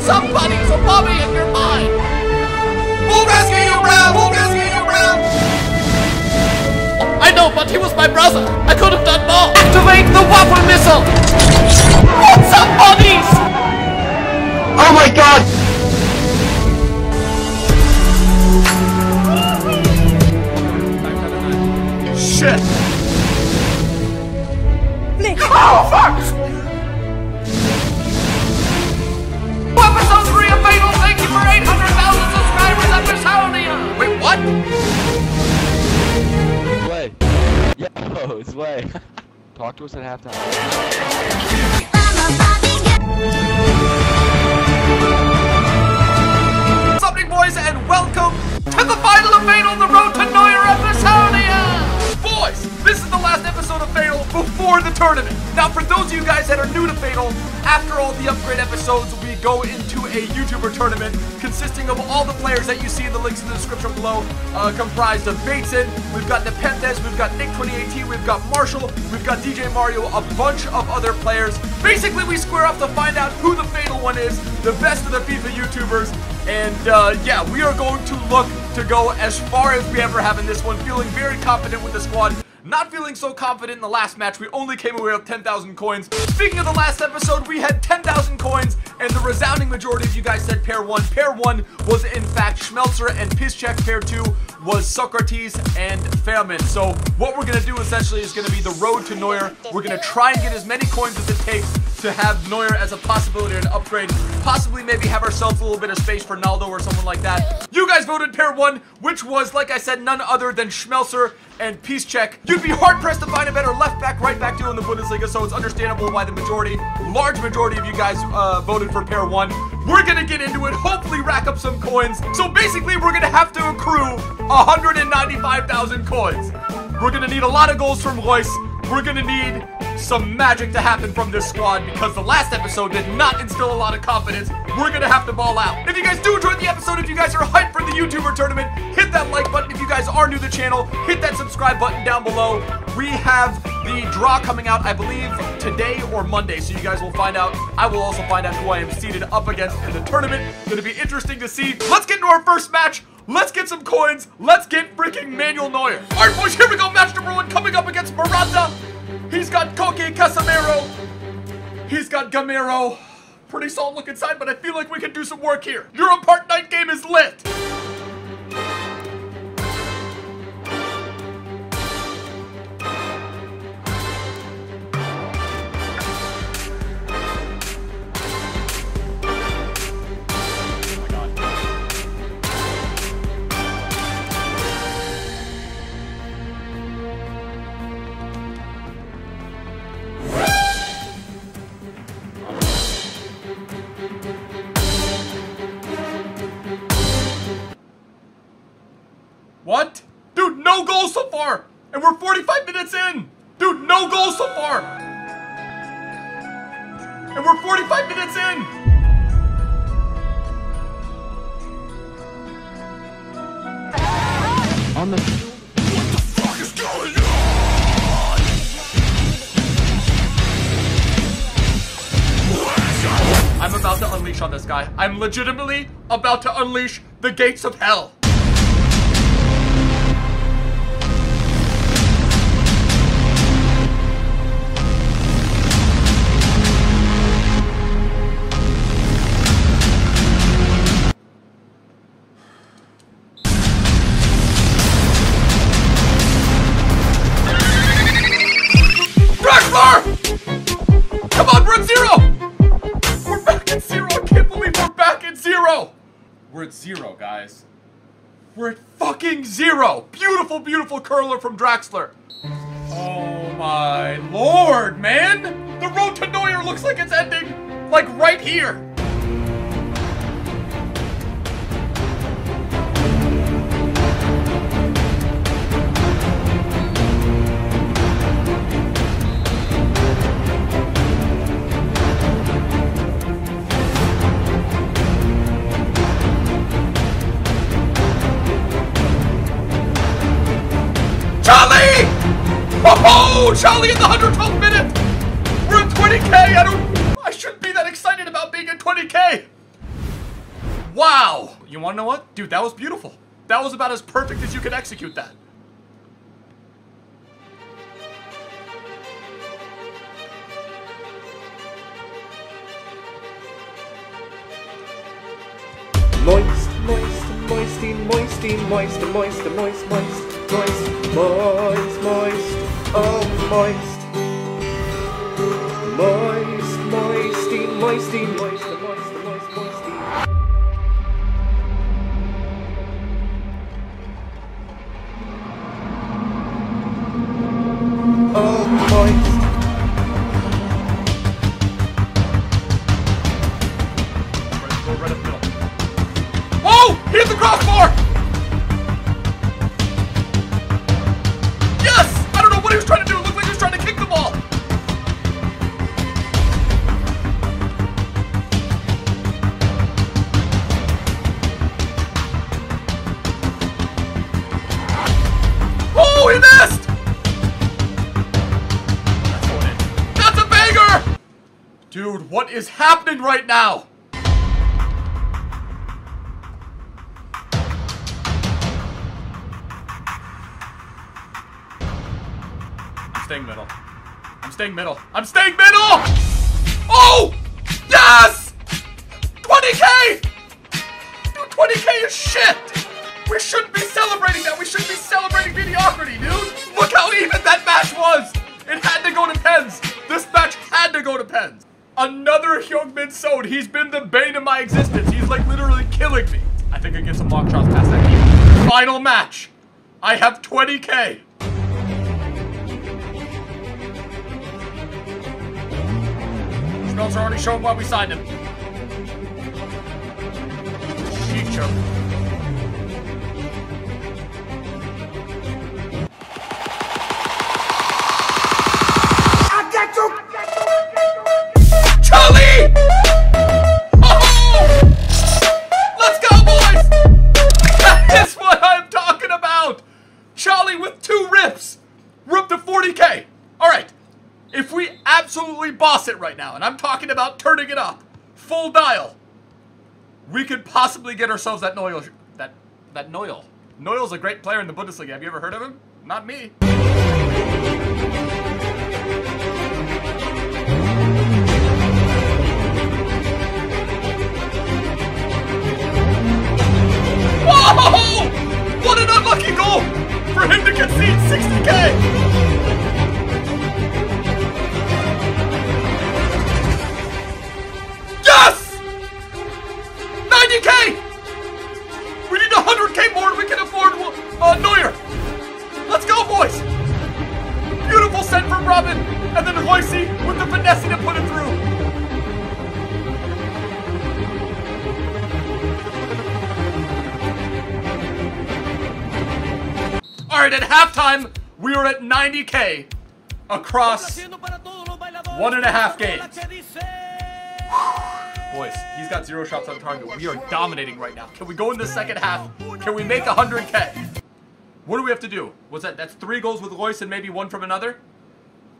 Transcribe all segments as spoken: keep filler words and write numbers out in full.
killed somebody, so probably in your mind. We'll rescue you, Brown! We'll rescue you, Brown! I know, but he was my brother. I could have done more. Activate the waffle missile! What's up, buddies? Oh my god! Shit! Nick. Oh, fuck! Wait, what? Sway. Yo, Sway. Talk to us at halftime. What's up, boys, and welcome to the final of F eight TAL on the road to Neuer episode! Boys, this is the last episode of F eight TAL before the tournament. Now, for those of you guys that are new to F eight TAL, after all the upgrade episodes, we go into a YouTuber tournament consisting of all the players that you see in the links in the description below, uh, comprised of Bateson, we've got Nepenthes, we've got Nick twenty eighteen, we've got Marshall, we've got D J Mario, a bunch of other players. Basically, we square up to find out who the fatal one is, the best of the FIFA YouTubers, and uh, yeah, we are going to look to go as far as we ever have in this one, feeling very confident with the squad. Not feeling so confident in the last match, we only came away with ten thousand coins. Speaking of the last episode, we had ten thousand coins, and the resounding majority of you guys said pair one. Pair one was in fact Schmelzer and Piszczek. Pair two was Socrates and Famine. So what we're gonna do essentially is gonna be the road to Neuer. We're gonna try and get as many coins as it takes to have Neuer as a possibility to an upgrade, possibly maybe have ourselves a little bit of space for Naldo or someone like that. You guys voted pair one, which was, like I said, none other than Schmelzer and Piszczek. You'd be hard-pressed to find a better left-back, right-back duo in the Bundesliga, so it's understandable why the majority, large majority of you guys uh, voted for pair one. We're gonna get into it, hopefully rack up some coins. So basically, we're gonna have to accrue one hundred ninety-five thousand coins. We're gonna need a lot of goals from Reuss. We're gonna need some magic to happen from this squad because the last episode did not instill a lot of confidence. We're gonna have to ball out. If you guys do enjoy the episode, if you guys are hyped for the YouTuber tournament, hit that like button. If you guys are new to the channel, hit that subscribe button down below. We have the draw coming out, I believe, today or Monday, so you guys will find out. I will also find out who I am seated up against in the tournament. It's gonna be interesting to see. Let's get into our first match. Let's get some coins. Let's get freaking Manuel Neuer. All right, boys, here we go. Match number one coming up against Miranda. He's got Koke, Casemiro. He's got Gamero. Pretty solid looking side, but I feel like we can do some work here. Euro Part nine game is lit. What? Dude, no goals so far! And we're forty-five minutes in! Dude, no goals so far! And we're forty-five minutes in! On the... What the fuck is going on? I'm about to unleash on this guy. I'm legitimately about to unleash the gates of hell. We're at zero, guys. We're at fucking zero. Beautiful, beautiful curler from Draxler. Oh my lord, man. The road to Neuer looks like it's ending, like right here. Oh, Charlie in the one hundred twelfth minute! We're at twenty K! I don't... I shouldn't be that excited about being at twenty K! Wow! You wanna know what? Dude, that was beautiful. That was about as perfect as you could execute that. Moist, moist, moisty, moisty, moist, moist, moist, moist, moist, moist, moist, oh, moist. Moist, moisty, moisty, moist, moist, moist, moisty. Oh, moist. Dude, what is happening right now? I'm staying middle. I'm staying middle. I'm staying middle! Oh! Yes! twenty K! Dude, twenty K is shit! We shouldn't be celebrating that! We shouldn't be celebrating mediocrity, dude! Look how even that match was! It had to go to pens! This match had to go to pens! Another Hyung-Min Son. He's been the bane of my existence. He's like literally killing me. I think I get some long shots past that game. Final match. I have twenty K. Schmelzer already showing why we signed him. Sheecho. Boss it right now, and I'm talking about turning it up full dial. We could possibly get ourselves that Neuer. That that Neuer. Neuer's a great player in the Bundesliga. Have you ever heard of him? Not me. Whoa! What an unlucky goal for him to concede sixty K. ninety K! We need one hundred K more and we can afford uh, Neuer! Let's go, boys! Beautiful send from Robin, and then Reuss with the finesse to put it through. Alright, at halftime, we are at ninety K across one and a half games. Boys, he's got zero shots on target. We are dominating right now. Can we go in the second half? Can we make one hundred K? What do we have to do? What's that? That's three goals with Reuss and maybe one from another?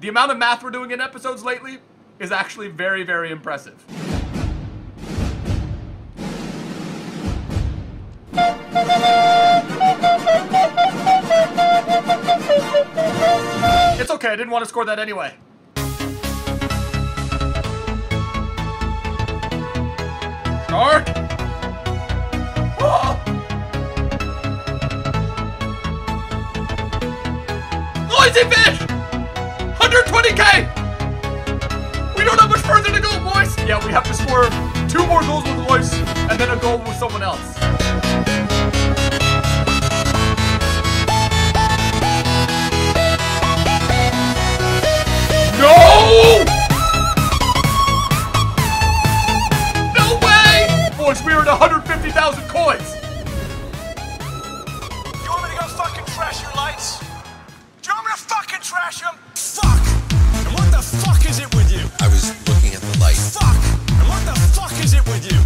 The amount of math we're doing in episodes lately is actually very, very impressive. It's okay. I didn't want to score that anyway. Dark. Oh. Noisy fish! one hundred twenty K! We don't have much further to go, boys! Yeah, we have to score two more goals with Reuss and then a goal with someone else. No! We were at one hundred fifty thousand coins! You want me to go fucking trash your lights? Do you want me to fucking trash them? Fuck! And what the fuck is it with you? I was looking at the light. Fuck! And what the fuck is it with you?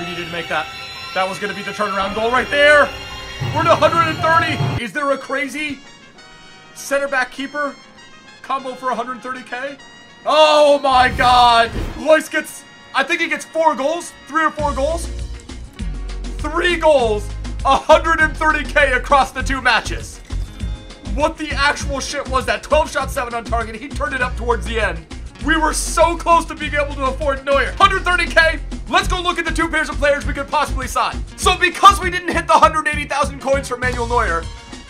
We needed to make that. That was gonna be the turnaround goal right there! We're at one hundred thirty! Is there a crazy center back keeper combo for one hundred thirty K. Oh my God! Lois gets, I think he gets four goals, three or four goals, three goals, one hundred thirty K across the two matches. What the actual shit was that? twelve shots, seven on target. He turned it up towards the end. We were so close to being able to afford Neuer. one hundred thirty K. Let's go look at the two pairs of players we could possibly sign. So because we didn't hit the one hundred eighty thousand coins for Manuel Neuer,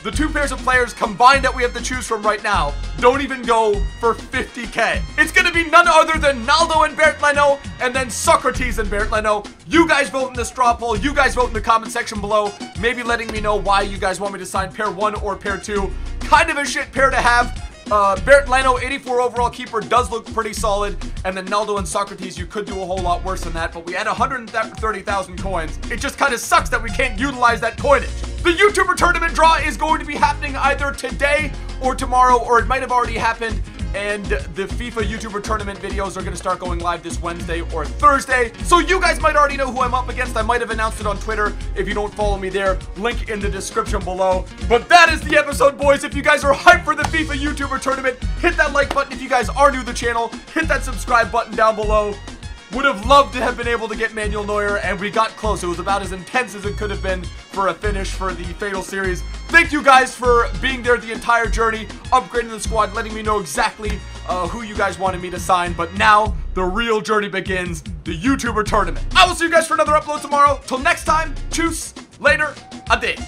the two pairs of players combined that we have to choose from right now don't even go for fifty K. It's going to be none other than Naldo and Bert Leno, and then Socrates and Bert Leno. You guys vote in this straw poll. You guys vote in the comment section below. Maybe letting me know why you guys want me to sign pair one or pair two. Kind of a shit pair to have. Uh, Bert Leno, eighty-four overall keeper, does look pretty solid. And then Naldo and Socrates, you could do a whole lot worse than that. But we had one hundred thirty thousand coins. It just kind of sucks that we can't utilize that coinage. The YouTuber tournament draw is going to be happening either today or tomorrow, or it might have already happened. And the FIFA YouTuber tournament videos are going to start going live this Wednesday or Thursday. So you guys might already know who I'm up against. I might have announced it on Twitter. If you don't follow me there, link in the description below. But that is the episode, boys. If you guys are hyped for the FIFA YouTuber tournament, hit that like button. If you guys are new to the channel, hit that subscribe button down below. Would have loved to have been able to get Manuel Neuer, and we got close. It was about as intense as it could have been for a finish for the Fatal Series. Thank you guys for being there the entire journey, upgrading the squad, letting me know exactly uh, who you guys wanted me to sign. But now, the real journey begins, the YouTuber tournament. I will see you guys for another upload tomorrow. Till next time, tschüss, later, ade.